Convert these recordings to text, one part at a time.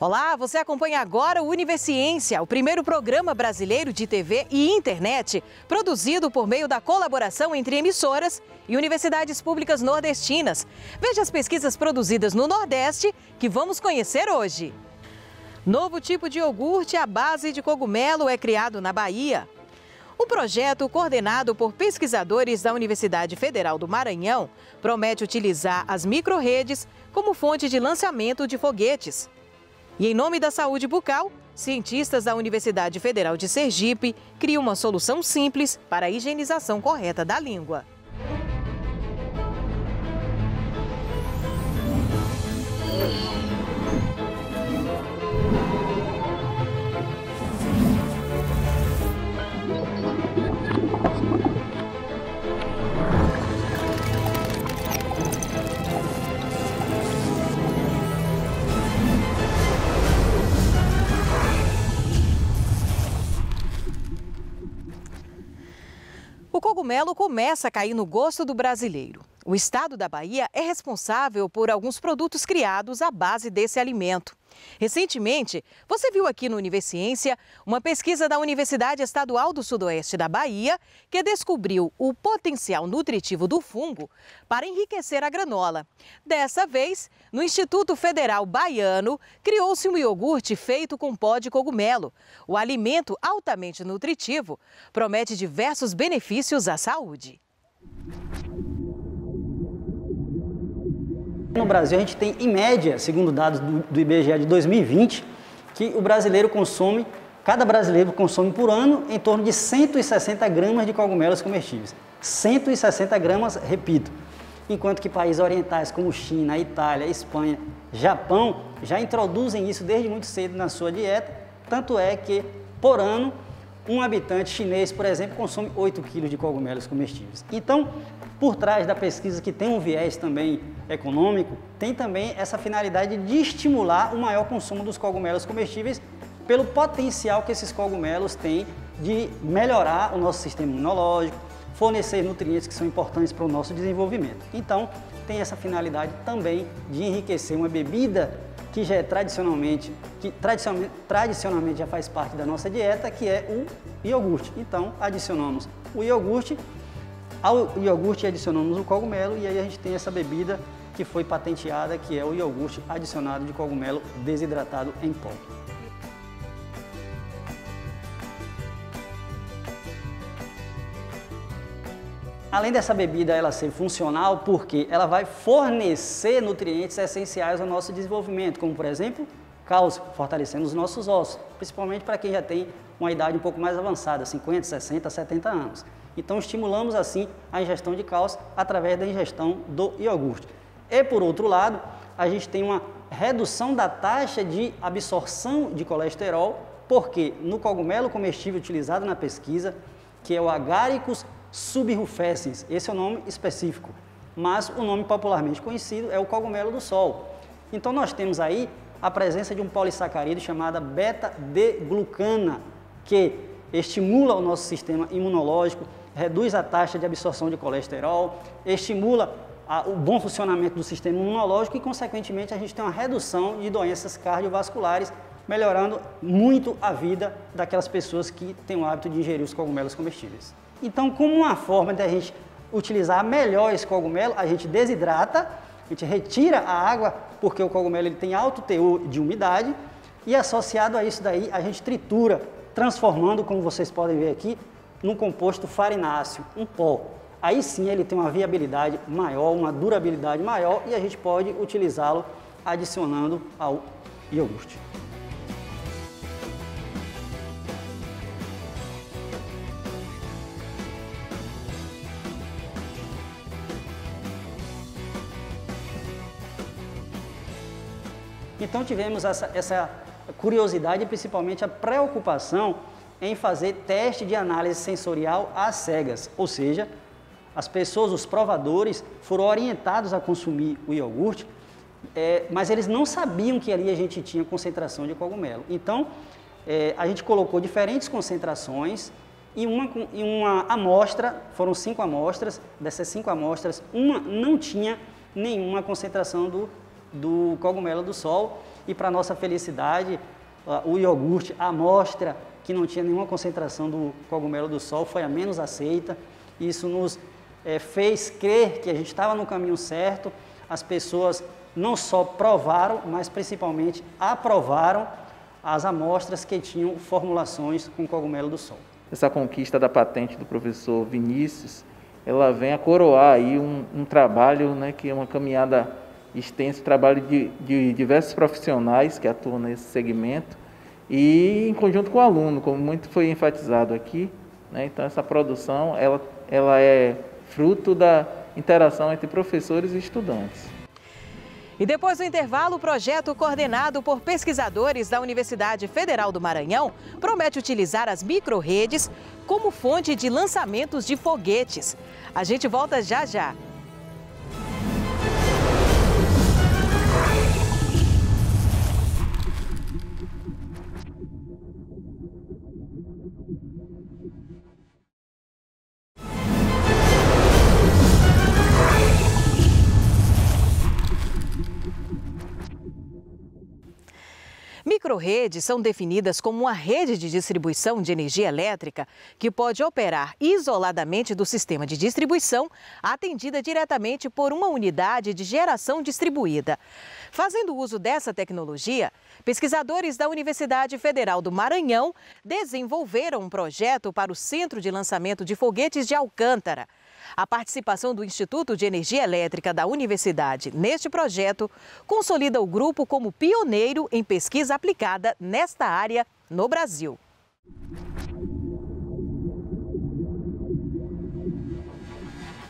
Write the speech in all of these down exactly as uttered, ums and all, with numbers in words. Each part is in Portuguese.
Olá, você acompanha agora o Universiência, o primeiro programa brasileiro de T V e internet, produzido por meio da colaboração entre emissoras e universidades públicas nordestinas. Veja as pesquisas produzidas no Nordeste que vamos conhecer hoje. Novo tipo de iogurte à base de cogumelo é criado na Bahia. O projeto, coordenado por pesquisadores da Universidade Federal do Maranhão, promete utilizar as micro-redes como fonte de lançamento de foguetes. E em nome da saúde bucal, cientistas da Universidade Federal de Sergipe criam uma solução simples para a higienização correta da língua. O cogumelo começa a cair no gosto do brasileiro. O estado da Bahia é responsável por alguns produtos criados à base desse alimento. Recentemente, você viu aqui no Universiência uma pesquisa da Universidade Estadual do Sudoeste da Bahia que descobriu o potencial nutritivo do fungo para enriquecer a granola. Dessa vez, no Instituto Federal Baiano, criou-se um iogurte feito com pó de cogumelo. O alimento altamente nutritivo promete diversos benefícios à saúde. No Brasil, a gente tem, em média, segundo dados do, do I B G E de dois mil e vinte, que o brasileiro consome, cada brasileiro consome por ano, em torno de cento e sessenta gramas de cogumelos comestíveis. cento e sessenta gramas, repito. Enquanto que países orientais como China, Itália, Espanha, Japão, já introduzem isso desde muito cedo na sua dieta, tanto é que, por ano, um habitante chinês, por exemplo, consome oito quilos de cogumelos comestíveis. Então, por trás da pesquisa, que tem um viés também econômico, tem também essa finalidade de estimular o maior consumo dos cogumelos comestíveis pelo potencial que esses cogumelos têm de melhorar o nosso sistema imunológico, fornecer nutrientes que são importantes para o nosso desenvolvimento. Então, tem essa finalidade também de enriquecer uma bebida que já é tradicionalmente, que tradicionalmente, tradicionalmente já faz parte da nossa dieta, que é o iogurte. Então, adicionamos o iogurte, ao iogurte adicionamos o cogumelo e aí a gente tem essa bebida que foi patenteada, que é o iogurte adicionado de cogumelo desidratado em pó. Além dessa bebida ela ser funcional, porque ela vai fornecer nutrientes essenciais ao nosso desenvolvimento, como por exemplo, cálcio, fortalecendo os nossos ossos, principalmente para quem já tem uma idade um pouco mais avançada, cinquenta, sessenta, setenta anos. Então estimulamos assim a ingestão de cálcio através da ingestão do iogurte. E por outro lado, a gente tem uma redução da taxa de absorção de colesterol, porque no cogumelo comestível utilizado na pesquisa, que é o Agaricus subrufescens, esse é o nome específico, mas o nome popularmente conhecido é o cogumelo do sol. Então nós temos aí a presença de um polissacarídeo chamado beta-D-glucana, que estimula o nosso sistema imunológico, reduz a taxa de absorção de colesterol, estimula a, o bom funcionamento do sistema imunológico e, consequentemente, a gente tem uma redução de doenças cardiovasculares, melhorando muito a vida daquelas pessoas que têm o hábito de ingerir os cogumelos comestíveis. Então, como uma forma de a gente utilizar melhor esse cogumelo, a gente desidrata, a gente retira a água, porque o cogumelo ele tem alto teor de umidade, e associado a isso daí, a gente tritura, transformando, como vocês podem ver aqui, num composto farináceo, um pó. Aí sim ele tem uma viabilidade maior, uma durabilidade maior, e a gente pode utilizá-lo adicionando ao iogurte. Então tivemos essa, essa curiosidade e principalmente a preocupação em fazer teste de análise sensorial às cegas, ou seja, as pessoas, os provadores, foram orientados a consumir o iogurte, é, mas eles não sabiam que ali a gente tinha concentração de cogumelo. Então, é, a gente colocou diferentes concentrações e uma, e uma amostra, foram cinco amostras, dessas cinco amostras, uma não tinha nenhuma concentração do do cogumelo do sol e, para nossa felicidade, o iogurte, a amostra que não tinha nenhuma concentração do cogumelo do sol, foi a menos aceita. Isso nos é, fez crer que a gente estava no caminho certo. As pessoas não só provaram, mas principalmente aprovaram as amostras que tinham formulações com cogumelo do sol. Essa conquista da patente do professor Vinícius, ela vem a coroar aí um, um trabalho, né, que é uma caminhada extensa, um trabalho de, de diversos profissionais que atuam nesse segmento e em conjunto com o aluno, como muito foi enfatizado aqui, né? Então essa produção ela, ela é fruto da interação entre professores e estudantes. E depois do intervalo, o projeto coordenado por pesquisadores da Universidade Federal do Maranhão promete utilizar as micro-redes como fonte de lançamentos de foguetes. A gente volta já já. Microrredes são definidas como uma rede de distribuição de energia elétrica que pode operar isoladamente do sistema de distribuição, atendida diretamente por uma unidade de geração distribuída. Fazendo uso dessa tecnologia, pesquisadores da Universidade Federal do Maranhão desenvolveram um projeto para o Centro de Lançamento de Foguetes de Alcântara. A participação do Instituto de Energia Elétrica da Universidade neste projeto consolida o grupo como pioneiro em pesquisa aplicada nesta área no Brasil.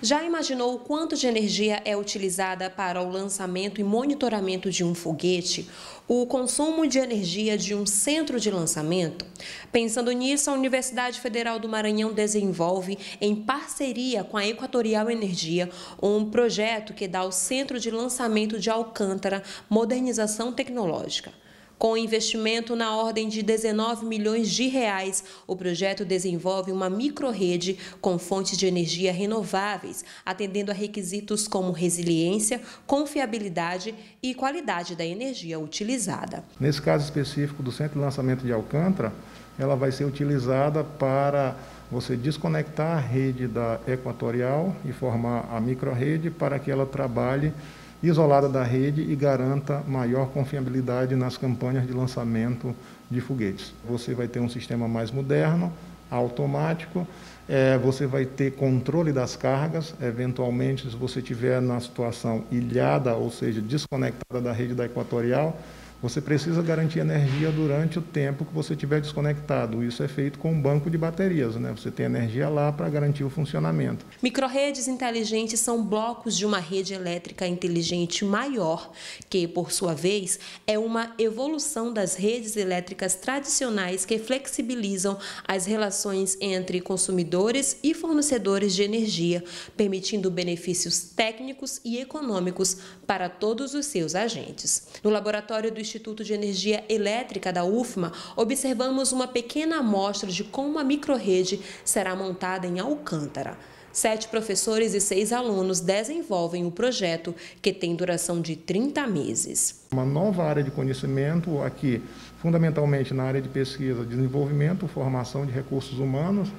Já imaginou o quanto de energia é utilizada para o lançamento e monitoramento de um foguete? O consumo de energia de um centro de lançamento? Pensando nisso, a Universidade Federal do Maranhão desenvolve, em parceria com a Equatorial Energia, um projeto que dá ao Centro de Lançamento de Alcântara modernização tecnológica. Com investimento na ordem de dezenove milhões de reais, o projeto desenvolve uma microrrede com fontes de energia renováveis, atendendo a requisitos como resiliência, confiabilidade e qualidade da energia utilizada. Nesse caso específico do Centro de Lançamento de Alcântara, ela vai ser utilizada para você desconectar a rede da Equatorial e formar a microrrede para que ela trabalhe isolada da rede e garanta maior confiabilidade nas campanhas de lançamento de foguetes. Você vai ter um sistema mais moderno, automático, é, você vai ter controle das cargas, eventualmente se você estiver na situação ilhada, ou seja, desconectada da rede da Equatorial, você precisa garantir energia durante o tempo que você estiver desconectado. Isso é feito com um banco de baterias, né? Você tem energia lá para garantir o funcionamento. Microrredes inteligentes são blocos de uma rede elétrica inteligente maior, que, por sua vez, é uma evolução das redes elétricas tradicionais que flexibilizam as relações entre consumidores e fornecedores de energia, permitindo benefícios técnicos e econômicos para todos os seus agentes. No laboratório do Instituto de Energia Elétrica da U F M A, observamos uma pequena amostra de como a microrrede será montada em Alcântara. Sete professores e seis alunos desenvolvem o projeto, que tem duração de trinta meses. Uma nova área de conhecimento aqui, fundamentalmente na área de pesquisa, desenvolvimento, formação de recursos humanos,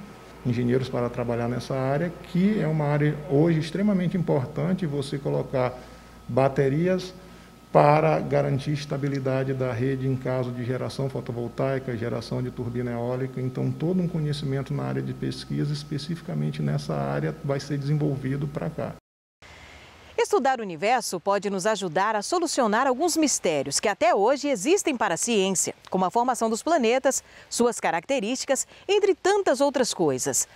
engenheiros para trabalhar nessa área, que é uma área hoje extremamente importante, você colocar baterias para garantir estabilidade da rede em caso de geração fotovoltaica, geração de turbina eólica. Então, todo um conhecimento na área de pesquisa, especificamente nessa área, vai ser desenvolvido para cá. Estudar o universo pode nos ajudar a solucionar alguns mistérios que até hoje existem para a ciência, como a formação dos planetas, suas características, entre tantas outras coisas.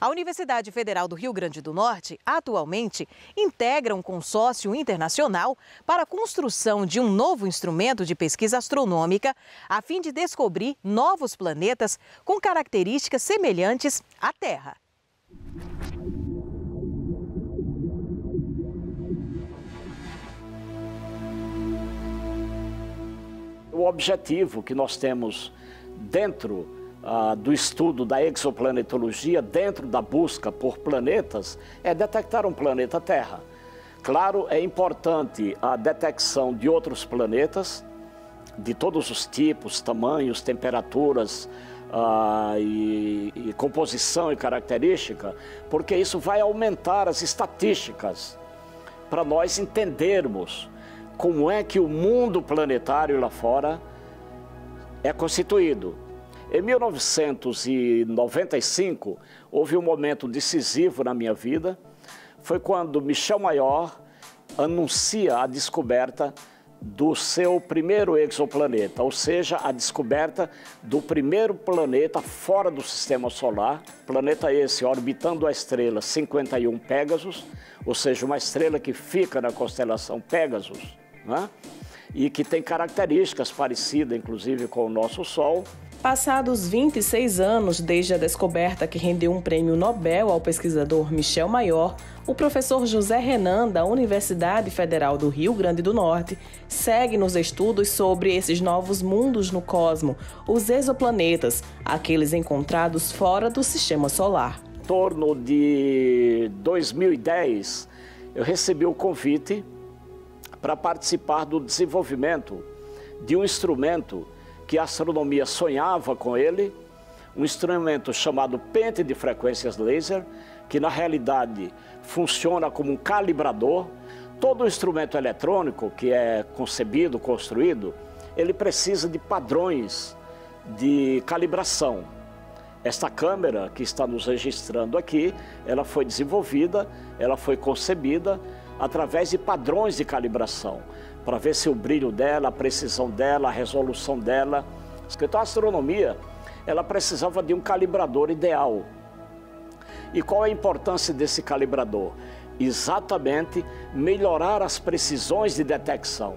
A Universidade Federal do Rio Grande do Norte, atualmente, integra um consórcio internacional para a construção de um novo instrumento de pesquisa astronômica, a fim de descobrir novos planetas com características semelhantes à Terra. O objetivo que nós temos dentro ah, do estudo da exoplanetologia, dentro da busca por planetas, é detectar um planeta Terra. Claro, é importante a detecção de outros planetas, de todos os tipos, tamanhos, temperaturas ah, e, e composição e característica, porque isso vai aumentar as estatísticas para nós entendermos como é que o mundo planetário lá fora é constituído. Em mil novecentos e noventa e cinco, houve um momento decisivo na minha vida. Foi quando Michel Mayor anuncia a descoberta do seu primeiro exoplaneta, ou seja, a descoberta do primeiro planeta fora do sistema solar, planeta esse orbitando a estrela cinquenta e um Pegasus, ou seja, uma estrela que fica na constelação Pegasus, né? E que tem características parecidas, inclusive, com o nosso Sol. Passados vinte e seis anos desde a descoberta que rendeu um prêmio Nobel ao pesquisador Michel Mayor, o professor José Renan, da Universidade Federal do Rio Grande do Norte, segue nos estudos sobre esses novos mundos no cosmo, os exoplanetas, aqueles encontrados fora do sistema solar. Em torno de dois mil e dez, eu recebi o convite para participar do desenvolvimento de um instrumento que a astronomia sonhava com ele, um instrumento chamado pente de frequências laser, que na realidade funciona como um calibrador. Todo instrumento eletrônico que é concebido, construído, ele precisa de padrões de calibração. Esta câmera que está nos registrando aqui, ela foi desenvolvida, ela foi concebida através de padrões de calibração, para ver se o brilho dela, a precisão dela, a resolução dela. Então a astronomia, ela precisava de um calibrador ideal. E qual é a importância desse calibrador? Exatamente melhorar as precisões de detecção.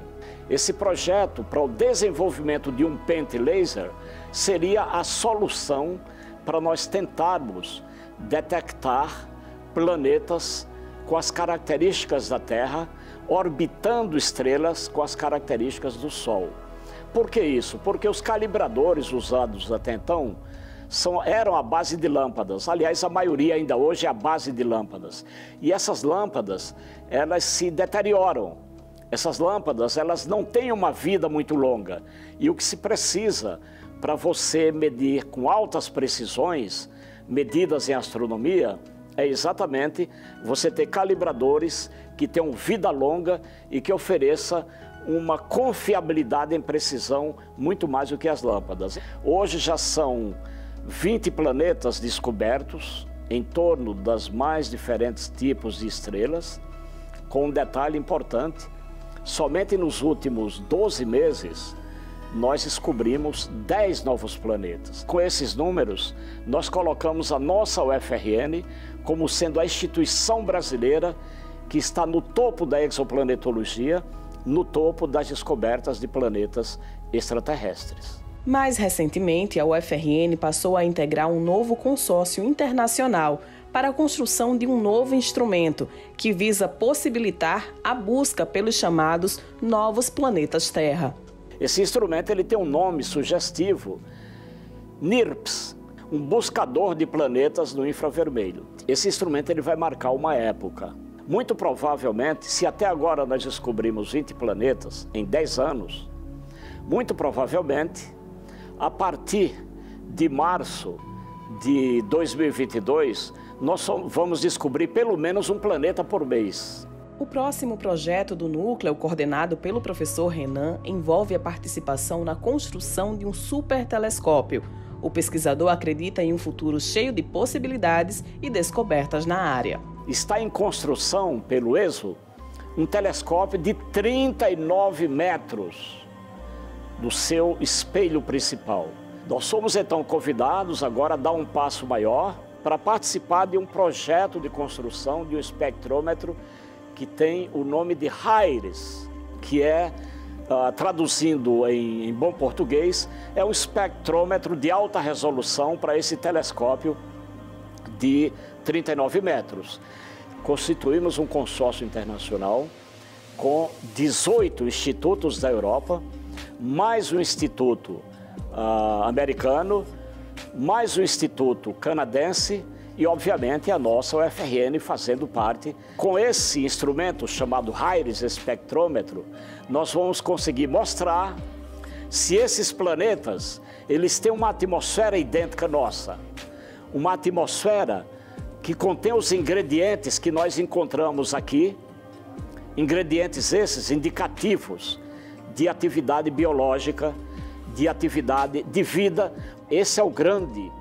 Esse projeto para o desenvolvimento de um pente laser seria a solução para nós tentarmos detectar planetas com as características da Terra, orbitando estrelas com as características do Sol. Por que isso? Porque os calibradores usados até então são, eram à base de lâmpadas. Aliás, a maioria ainda hoje é à base de lâmpadas. E essas lâmpadas, elas se deterioram. Essas lâmpadas, elas não têm uma vida muito longa. E o que se precisa para você medir com altas precisões, medidas em astronomia, é exatamente você ter calibradores que tenham vida longa e que ofereça uma confiabilidade em precisão muito mais do que as lâmpadas. Hoje já são vinte planetas descobertos em torno das mais diferentes tipos de estrelas, com um detalhe importante: somente nos últimos doze meses nós descobrimos dez novos planetas. Com esses números, nós colocamos a nossa U F R N como sendo a instituição brasileira que está no topo da exoplanetologia, no topo das descobertas de planetas extraterrestres. Mais recentemente, a U F R N passou a integrar um novo consórcio internacional para a construção de um novo instrumento que visa possibilitar a busca pelos chamados novos planetas Terra. Esse instrumento ele tem um nome sugestivo, NIRPS, um buscador de planetas no infravermelho. Esse instrumento ele vai marcar uma época. Muito provavelmente, se até agora nós descobrimos vinte planetas em dez anos, muito provavelmente, a partir de março de dois mil e vinte e dois, nós vamos descobrir pelo menos um planeta por mês. O próximo projeto do núcleo, coordenado pelo professor Renan, envolve a participação na construção de um supertelescópio. O pesquisador acredita em um futuro cheio de possibilidades e descobertas na área. Está em construção, pelo ESO, um telescópio de trinta e nove metros do seu espelho principal. Nós somos então convidados agora a dar um passo maior para participar de um projeto de construção de um espectrômetro que tem o nome de HIRES, que é, uh, traduzindo em, em bom português, é um espectrômetro de alta resolução para esse telescópio de trinta e nove metros. Constituímos um consórcio internacional com dezoito institutos da Europa, mais um instituto uh, americano, mais um instituto canadense, e, obviamente, a nossa U F R N fazendo parte. Com esse instrumento chamado HIRES espectrômetro, nós vamos conseguir mostrar se esses planetas, eles têm uma atmosfera idêntica à nossa, uma atmosfera que contém os ingredientes que nós encontramos aqui, ingredientes esses indicativos de atividade biológica, de atividade de vida. Esse é o grande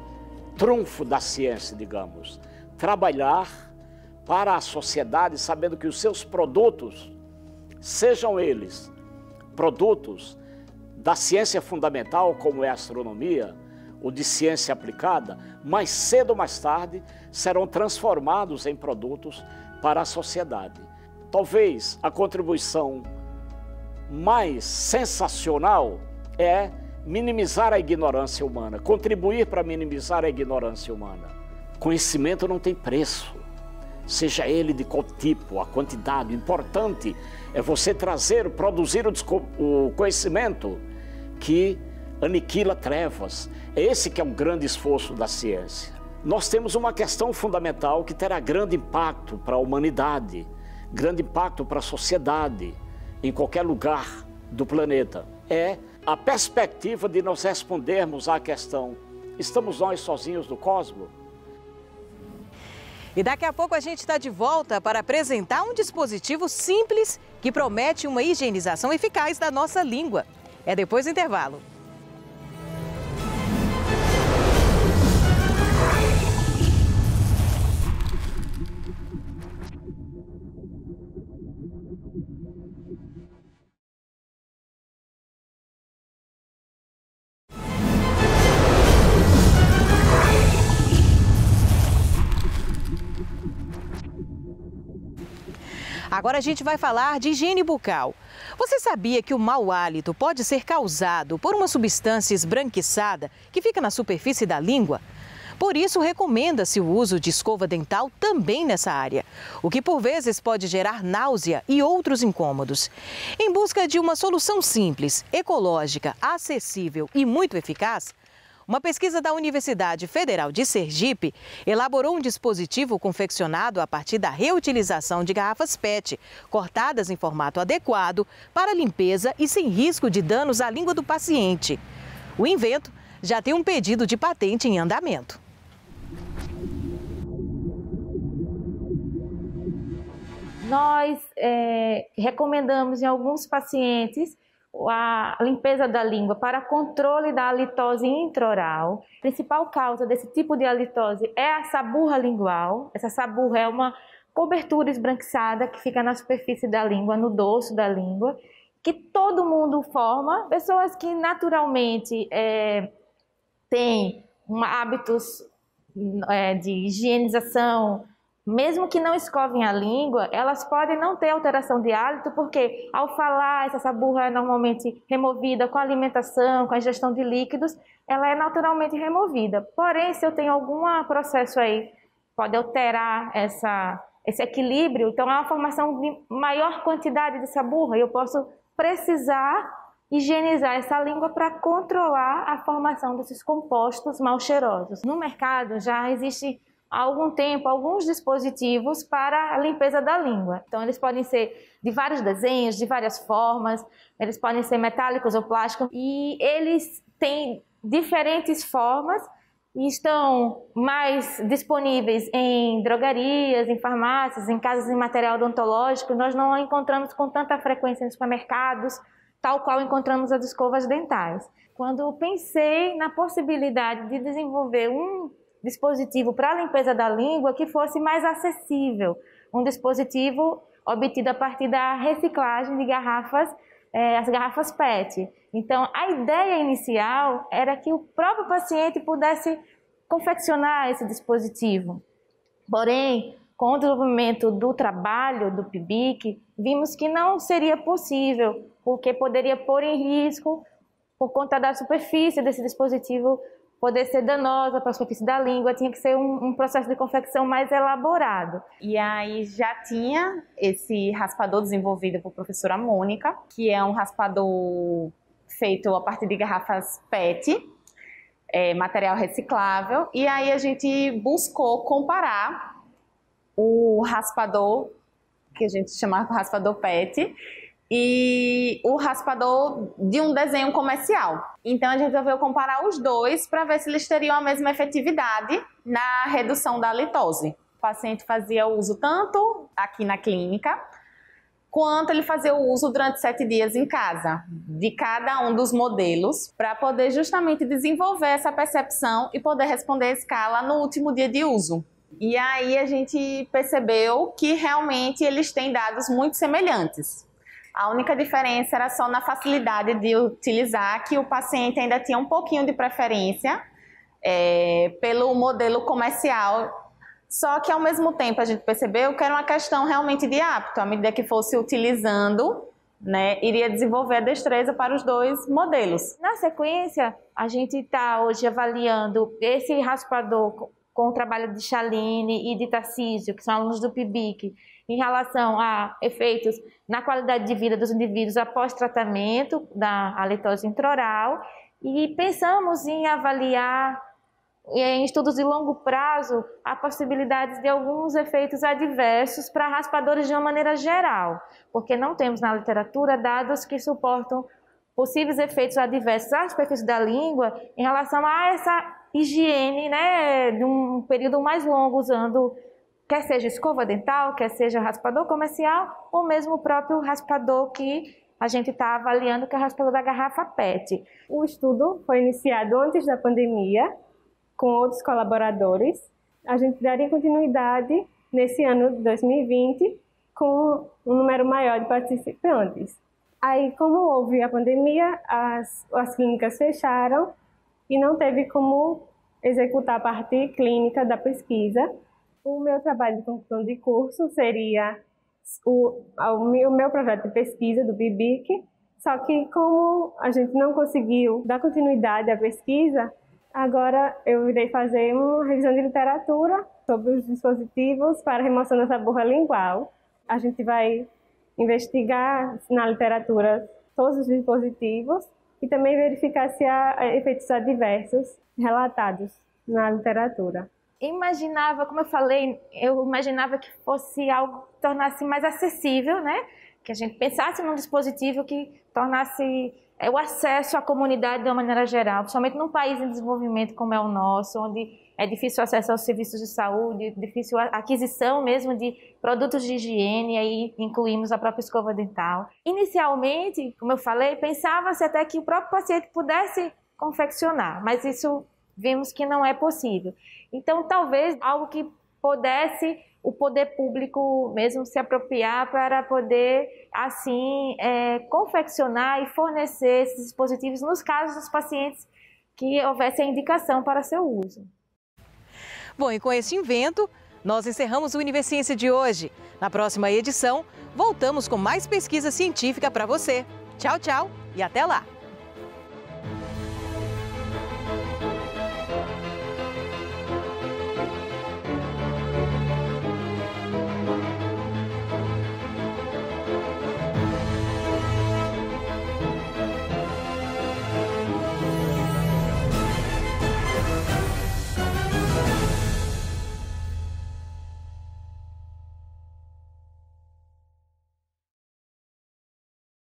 trunfo da ciência, digamos, trabalhar para a sociedade sabendo que os seus produtos, sejam eles produtos da ciência fundamental, como é a astronomia, ou de ciência aplicada, mais cedo ou mais tarde serão transformados em produtos para a sociedade. Talvez a contribuição mais sensacional é minimizar a ignorância humana, contribuir para minimizar a ignorância humana. Conhecimento não tem preço, seja ele de qual tipo, a quantidade. O importante é você trazer, produzir o conhecimento que aniquila trevas. É esse que é um grande esforço da ciência. Nós temos uma questão fundamental que terá grande impacto para a humanidade, grande impacto para a sociedade, em qualquer lugar do planeta. É a perspectiva de nós respondermos à questão: estamos nós sozinhos no cosmos? E daqui a pouco a gente está de volta para apresentar um dispositivo simples que promete uma higienização eficaz da nossa língua. É depois do intervalo. Agora a gente vai falar de higiene bucal. Você sabia que o mau hálito pode ser causado por uma substância esbranquiçada que fica na superfície da língua? Por isso, recomenda-se o uso de escova dental também nessa área, o que por vezes pode gerar náusea e outros incômodos. Em busca de uma solução simples, ecológica, acessível e muito eficaz, uma pesquisa da Universidade Federal de Sergipe elaborou um dispositivo confeccionado a partir da reutilização de garrafas P E T, cortadas em formato adequado para limpeza e sem risco de danos à língua do paciente. O invento já tem um pedido de patente em andamento. Nós é, recomendamos em alguns pacientes a limpeza da língua para controle da halitose intraoral. A principal causa desse tipo de halitose é a saburra lingual. Essa saburra é uma cobertura esbranquiçada que fica na superfície da língua, no dorso da língua, que todo mundo forma. Pessoas que naturalmente é, têm uma, hábitos é, de higienização, mesmo que não escovem a língua, elas podem não ter alteração de hálito, porque ao falar, essa saburra é normalmente removida com a alimentação, com a ingestão de líquidos, ela é naturalmente removida. Porém, se eu tenho algum processo aí, pode alterar essa, esse equilíbrio, então é uma formação de maior quantidade de saburra, e eu posso precisar higienizar essa língua para controlar a formação desses compostos mal cheirosos. No mercado já existe há algum tempo, alguns dispositivos para a limpeza da língua. Então, eles podem ser de vários desenhos, de várias formas, eles podem ser metálicos ou plásticos, e eles têm diferentes formas e estão mais disponíveis em drogarias, em farmácias, em casas de material odontológico. Nós não encontramos com tanta frequência nos supermercados, tal qual encontramos as escovas dentais. Quando eu pensei na possibilidade de desenvolver um dispositivo para a limpeza da língua que fosse mais acessível, um dispositivo obtido a partir da reciclagem de garrafas, eh, as garrafas P E T. Então, a ideia inicial era que o próprio paciente pudesse confeccionar esse dispositivo. Porém, com o desenvolvimento do trabalho do P I B I C, vimos que não seria possível, porque poderia pôr em risco, por conta da superfície desse dispositivo, poder ser danosa para a superfície da língua, tinha que ser um, um processo de confecção mais elaborado. E aí já tinha esse raspador desenvolvido por professora Mônica, que é um raspador feito a partir de garrafas P E T, é, material reciclável, e aí a gente buscou comparar o raspador, que a gente chamava de raspador P E T, e o raspador de um desenho comercial. Então a gente resolveu comparar os dois para ver se eles teriam a mesma efetividade na redução da litose. O paciente fazia uso tanto aqui na clínica, quanto ele fazia o uso durante sete dias em casa, de cada um dos modelos, para poder justamente desenvolver essa percepção e poder responder a escala no último dia de uso. E aí a gente percebeu que realmente eles têm dados muito semelhantes. A única diferença era só na facilidade de utilizar, que o paciente ainda tinha um pouquinho de preferência é, pelo modelo comercial. Só que ao mesmo tempo a gente percebeu que era uma questão realmente de hábito. À medida que fosse utilizando, né, iria desenvolver a destreza para os dois modelos. Na sequência, a gente está hoje avaliando esse raspador com o trabalho de Chaline e de Tarcísio, que são alunos do P I B I C, em relação a efeitos na qualidade de vida dos indivíduos após tratamento da halitose intraoral, e pensamos em avaliar em estudos de longo prazo a possibilidade de alguns efeitos adversos para raspadores de uma maneira geral, porque não temos na literatura dados que suportam possíveis efeitos adversos a aspectos da língua em relação a essa higiene, né, de um período mais longo usando, quer seja escova dental, quer seja raspador comercial, ou mesmo o próprio raspador que a gente está avaliando, que é o raspador da garrafa P E T. O estudo foi iniciado antes da pandemia, com outros colaboradores. A gente daria continuidade nesse ano de dois mil e vinte, com um número maior de participantes. Aí, como houve a pandemia, as, as clínicas fecharam, e não teve como executar a parte clínica da pesquisa. O meu trabalho de conclusão de curso seria o, o meu projeto de pesquisa do P I B I C, só que como a gente não conseguiu dar continuidade à pesquisa, agora eu irei fazer uma revisão de literatura sobre os dispositivos para remoção dessa borra lingual. A gente vai investigar na literatura todos os dispositivos e também verificar se há efeitos adversos relatados na literatura. Imaginava, como eu falei, eu imaginava que fosse algo que tornasse mais acessível, né? Que a gente pensasse num dispositivo que tornasse o acesso à comunidade de uma maneira geral, principalmente num país em desenvolvimento como é o nosso, onde é difícil o acesso aos serviços de saúde, difícil a aquisição mesmo de produtos de higiene, aí incluímos a própria escova dental. Inicialmente, como eu falei, pensava-se até que o próprio paciente pudesse confeccionar, mas isso vimos que não é possível. Então, talvez algo que pudesse o poder público mesmo se apropriar para poder, assim, é, confeccionar e fornecer esses dispositivos nos casos dos pacientes que houvesse a indicação para seu uso. Bom, e com este invento, nós encerramos o Universiência de hoje. Na próxima edição, voltamos com mais pesquisa científica para você. Tchau, tchau e até lá!